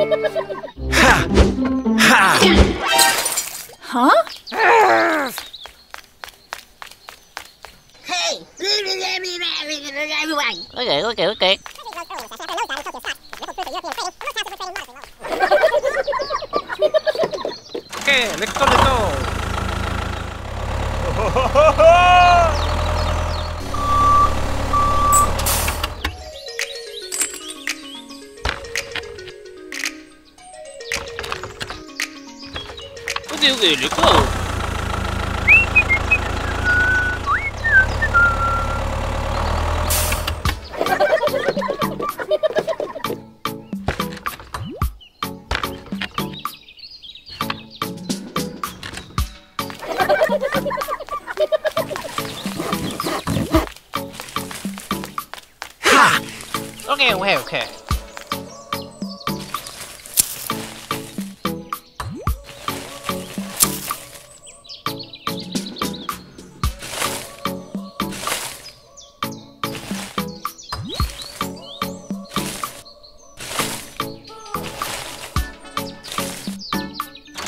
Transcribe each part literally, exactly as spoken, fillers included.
Huh? Hey! Okay, okay, okay. Okay, let's go, let's go. Okay, okay, let's go. Okay, okay, okay.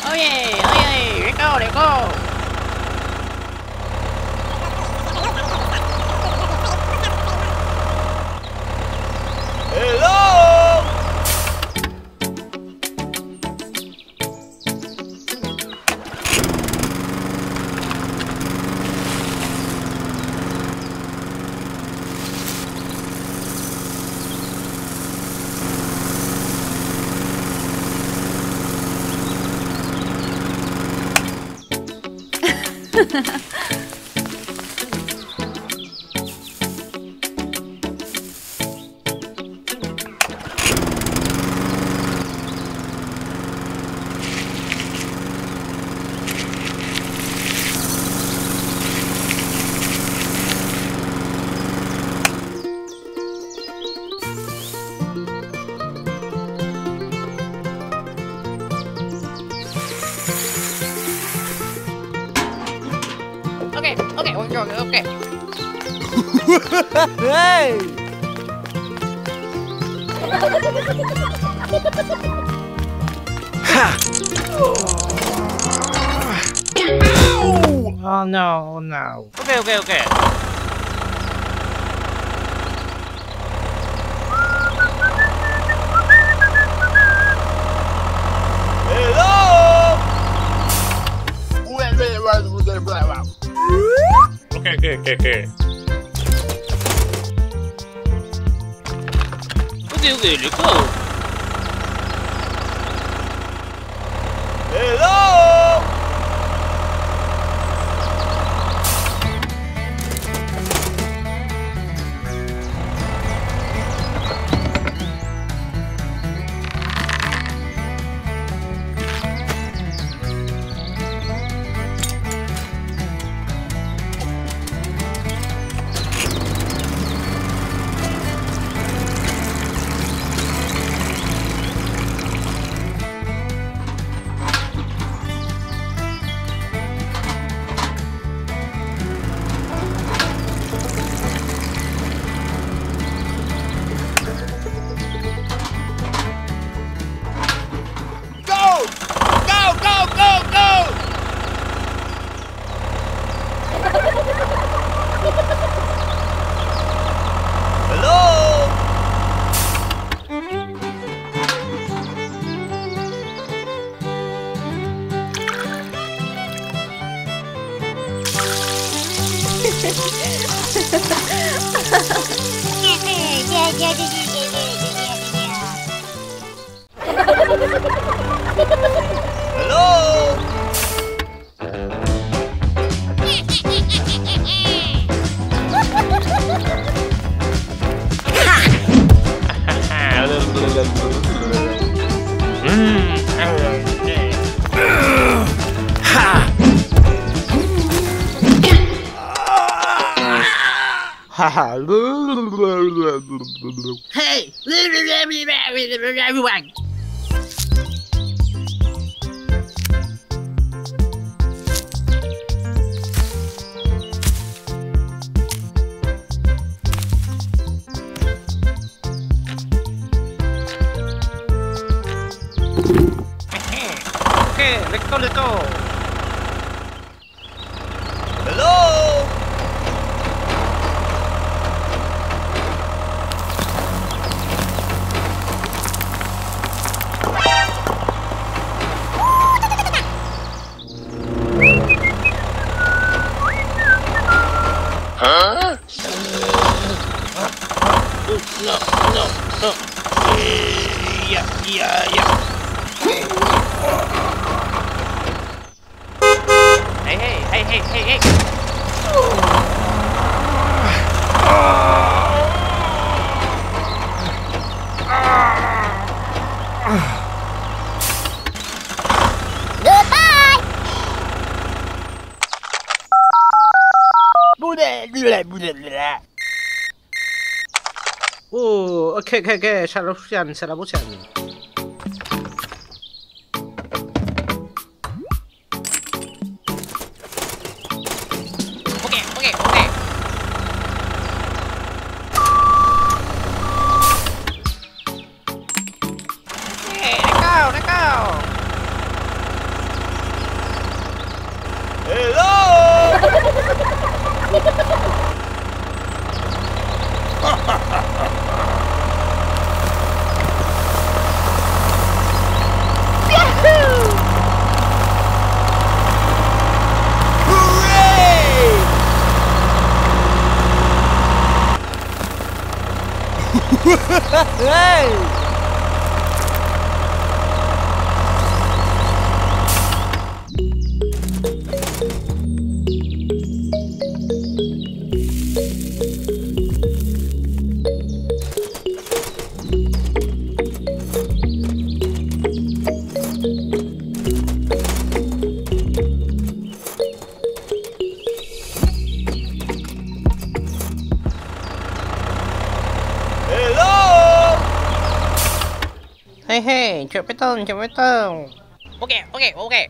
Oh yeah, oh yeah, here we go, here we go. Okay, okay. Hey! Ha! Oh no, oh no. Okay, okay, okay. Hello! Okay, okay, okay, okay. Okay, okay, let's go. Hello! Hey, everyone! Okay, let's go, let's go. Hello. Huh? No, no, no. Yeah, yeah, yeah. Hey, hey, hey, hey, hey, hey. Goodbye. Oh, okay, okay, okay. Shall we end? Shall we end? Okay, okay, okay. Hey, let's go, let's go. Hello. Ha ha ha ha! Yahoo! Hooray! Hey! Hey, hey, cepetan, cepetan. Okay, okay, okay. Okay, let's go. Okay.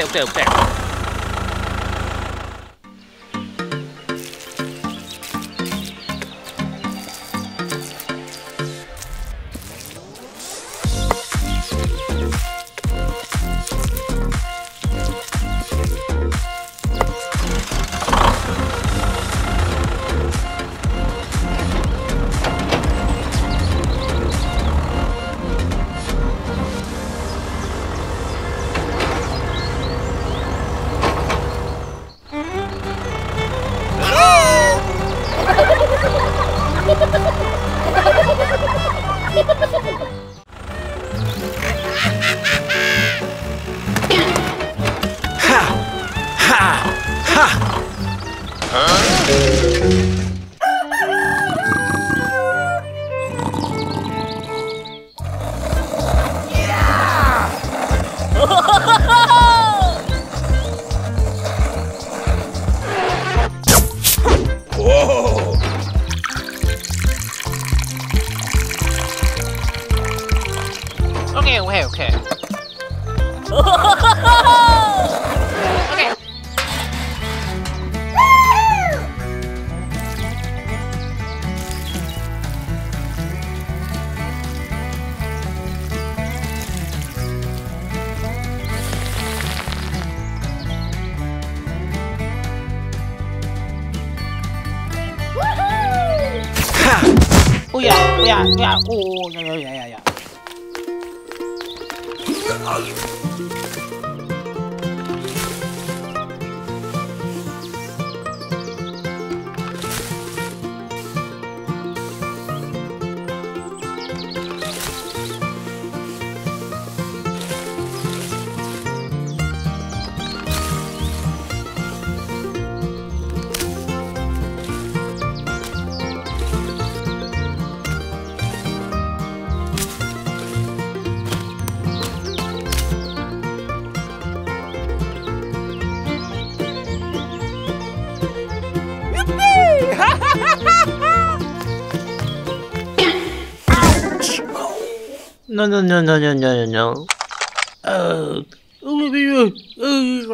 Okay, okay, okay. Huh? Yeah! okay, okay. Okay. Oh yeah, oh yeah, yeah, oh yeah, yeah, yeah, yeah. No, no, no, no, no, no, no. Oh, look at you. Oh,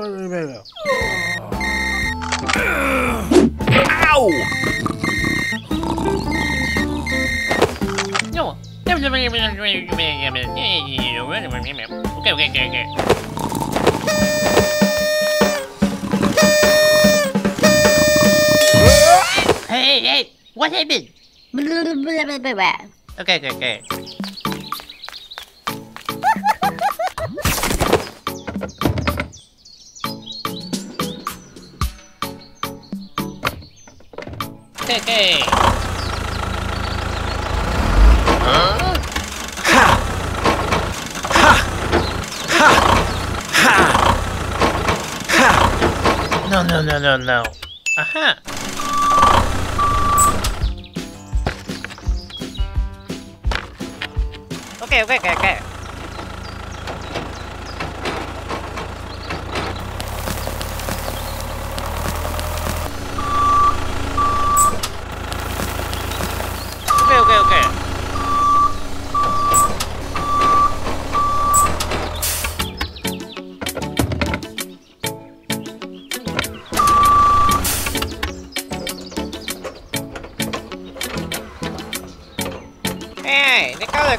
ow! No. Okay, okay, okay, okay. Hey, hey, what happened? Okay, okay, okay. Okay, okay. Huh? Ha! Ha! Ha! Ha! Ha! No, no, no, no, no. Aha! Okay, okay, okay, okay. Okay, okay, okay. Hey, let go, let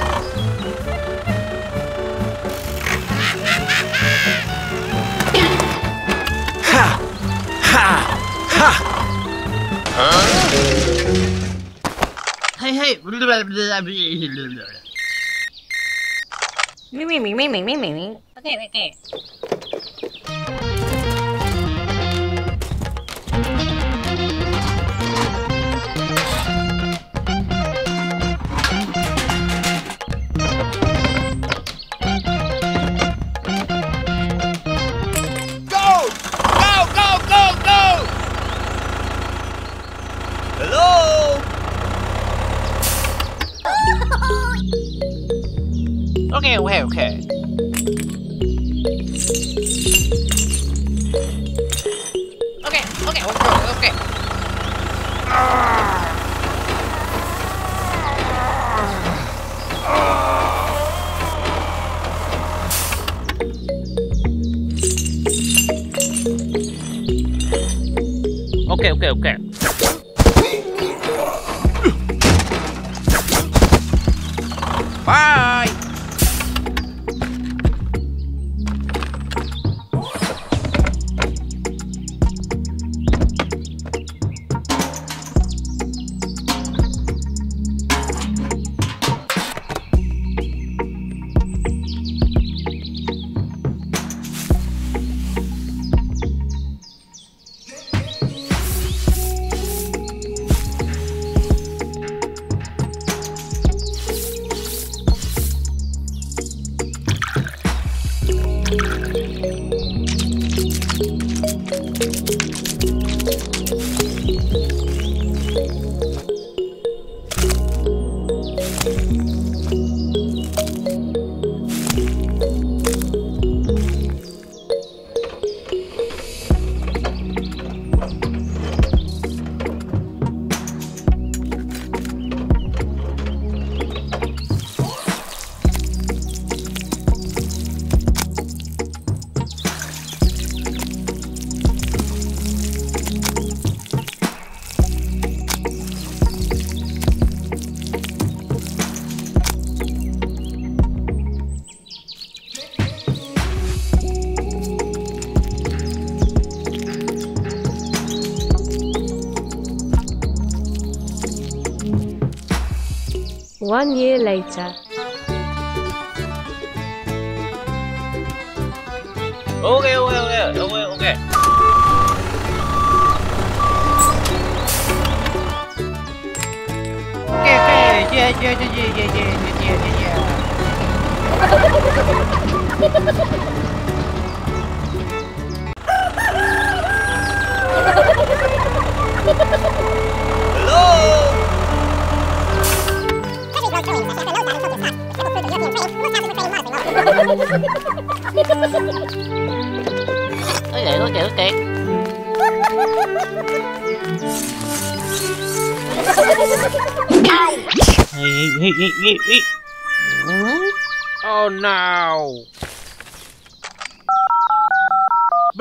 Ha! Ha! Ha! Huh? Hey, hey! Me, me, me, me, me, me, me. Okay, okay. Okay, okay, okay. Okay, okay, okay, okay. Okay, okay, okay. Bye. one year later. Okay, okay, okay, okay, okay. Okay, okay, yeah, yeah, yeah, yeah, yeah, yeah, yeah, yeah. Hello. Ôi trời ơi trời ơi Oh no.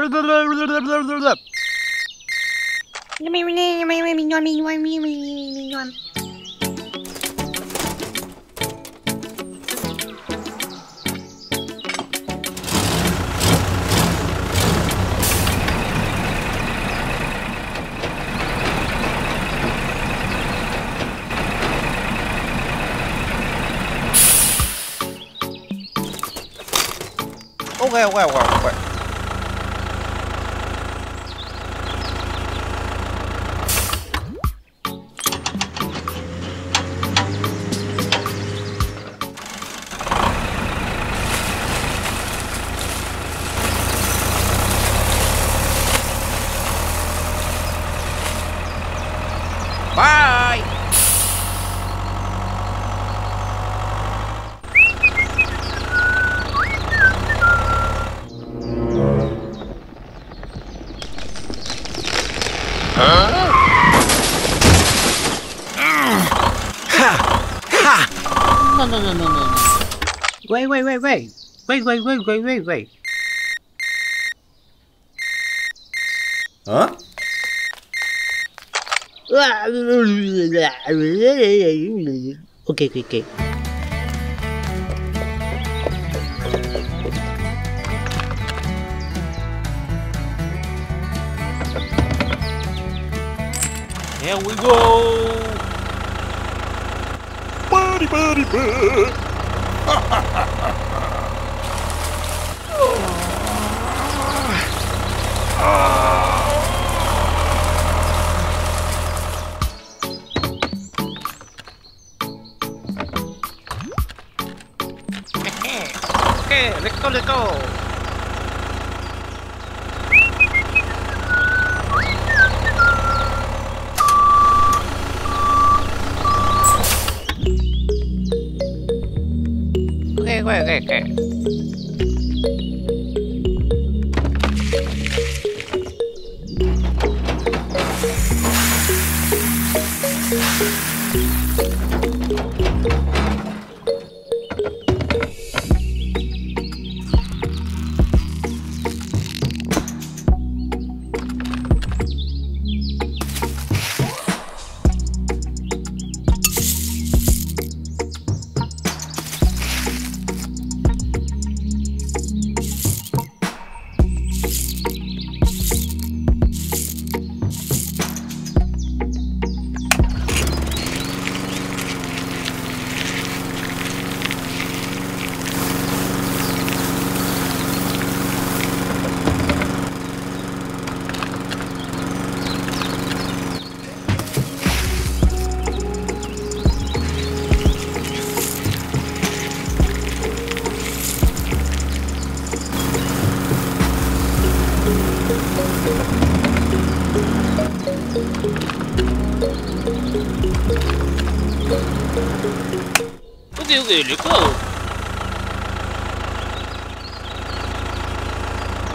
Okay, okay, okay, okay. Bye. No, no, no, no, no. Wait, wait, wait, wait. Wait, wait, wait, wait, wait, wait. Huh? Okay, okay, okay. Here we go. Buddy, buddy. Okay, let's go, let's go. Okay, okay. Okay, okay, let's go.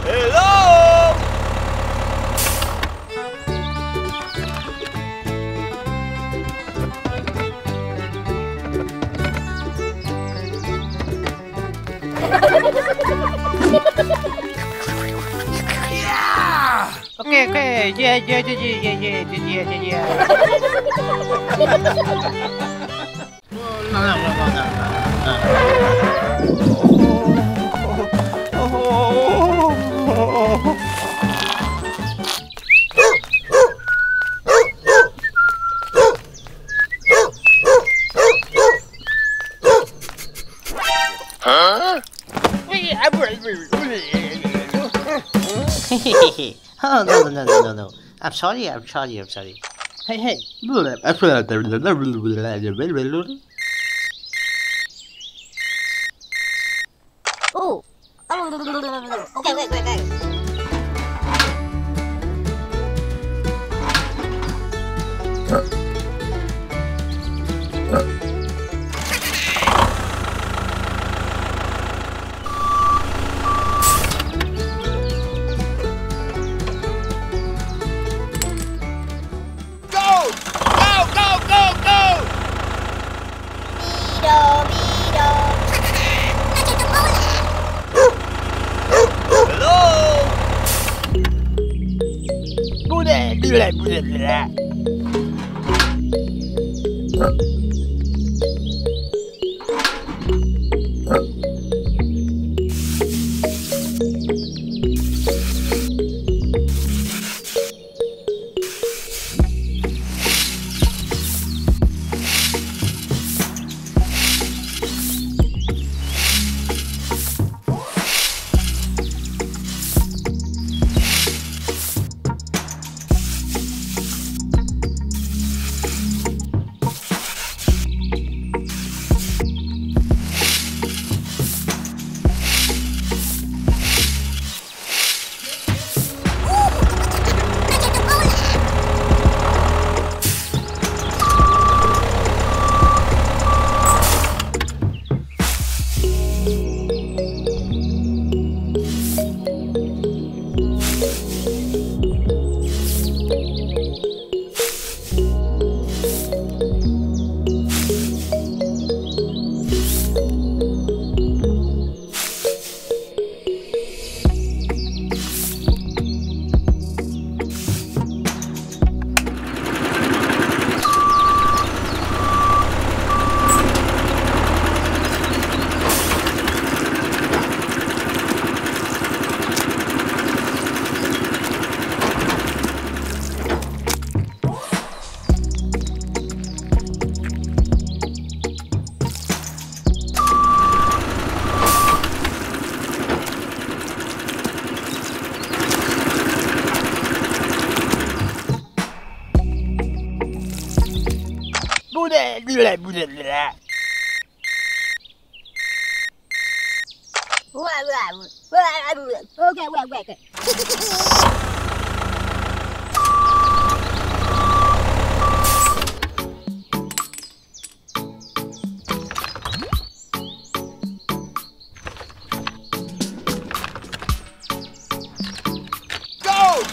Hello. Yeah. Okay, okay, yeah, yeah, yeah, yeah, yeah, yeah, yeah, yeah. No, no, no, no, no, no. Huh? Oh, no, no, no, no, no. I'm sorry, I'm sorry, I'm sorry. Hey, hey. Oh. Okay, wait, wait, wait. Go, go, go!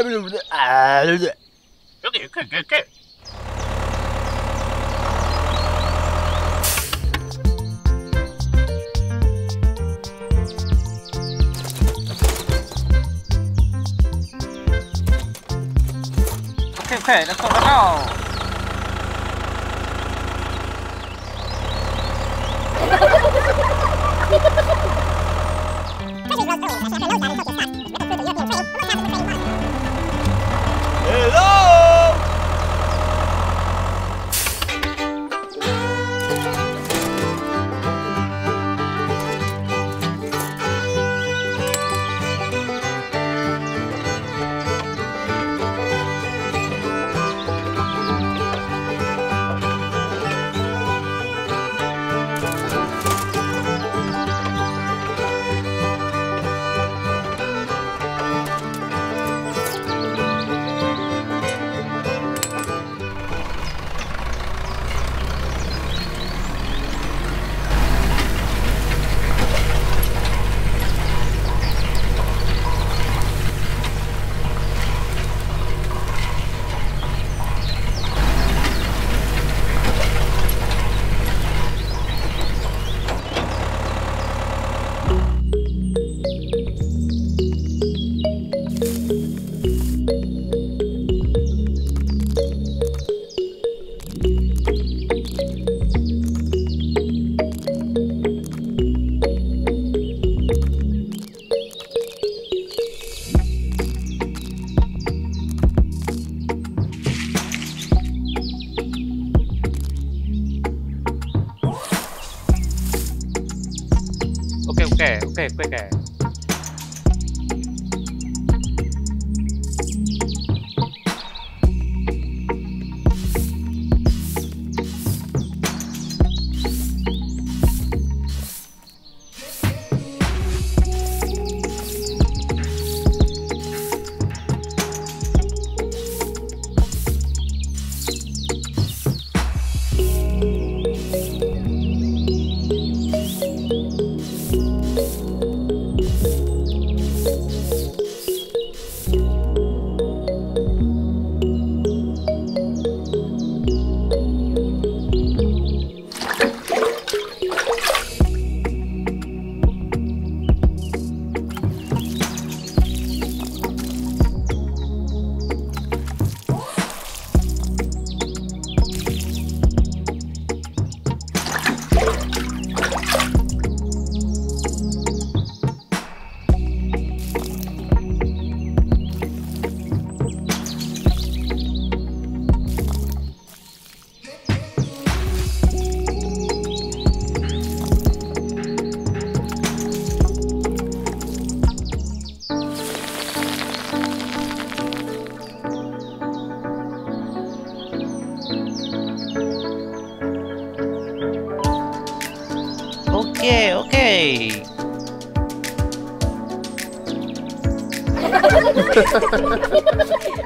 Okay, okay, okay. Okay, okay, let's go now. Okay, quick ass. Okay, okay.